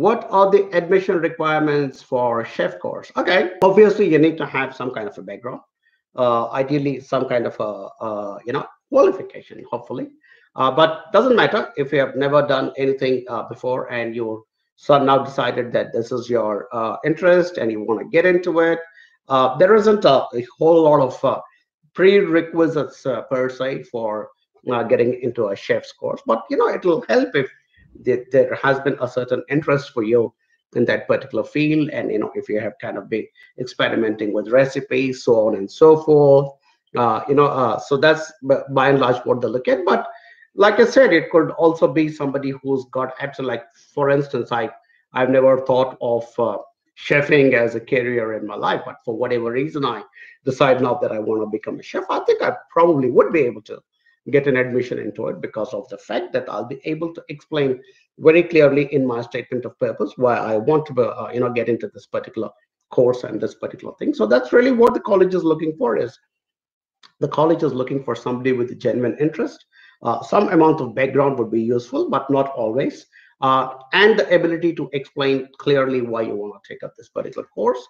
What are the admission requirements for chef course? Okay, obviously you need to have some kind of a background, ideally some kind of a qualification, hopefully, but doesn't matter if you have never done anything before and you now decided that this is your interest and you want to get into it. There isn't a whole lot of prerequisites per se for getting into a chef's course, but it will help if there has been a certain interest for you in that particular field, and if you have kind of been experimenting with recipes, so on and so forth. So that's by and large what they look at. But like I said, it could also be somebody who's got absolutely, like, for instance, I've never thought of chefing as a career in my life, but for whatever reason I decide now that I want to become a chef. I think I probably would be able to get an admission into it because of the fact that I'll be able to explain very clearly in my statement of purpose why I want to get into this particular course and this particular thing. So that's really what the college is looking for. Is the college is looking for somebody with a genuine interest. Some amount of background would be useful, but not always, and the ability to explain clearly why you want to take up this particular course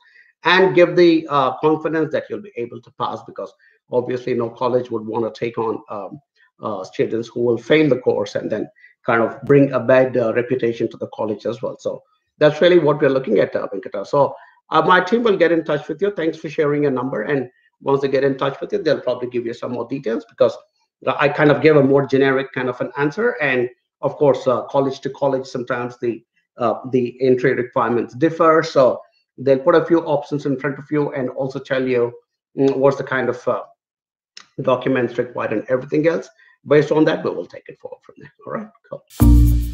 and give the confidence that you'll be able to pass, because obviously no college would want to take on students who will fail the course and then kind of bring a bad reputation to the college as well. So that's really what we're looking at, Venkata. So my team will get in touch with you. Thanks for sharing your number. And once they get in touch with you, they'll probably give you some more details, because I kind of gave a more generic kind of an answer. And of course, college to college, sometimes the entry requirements differ. So they'll put a few options in front of you and also tell you what's the kind of documents required and everything else. Based on that, we will take it forward from there. All right, cool.